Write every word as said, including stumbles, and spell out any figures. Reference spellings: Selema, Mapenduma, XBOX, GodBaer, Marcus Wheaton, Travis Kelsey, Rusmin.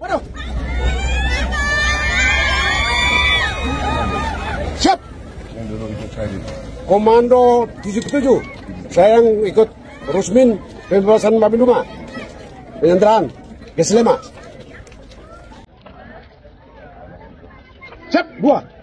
Waduh. Siap. Komando tujuh puluh tujuh. Saya yang ikut Rusmin pembebasan Mapenduma. Penyanderaan ke Selema. Siap, dua.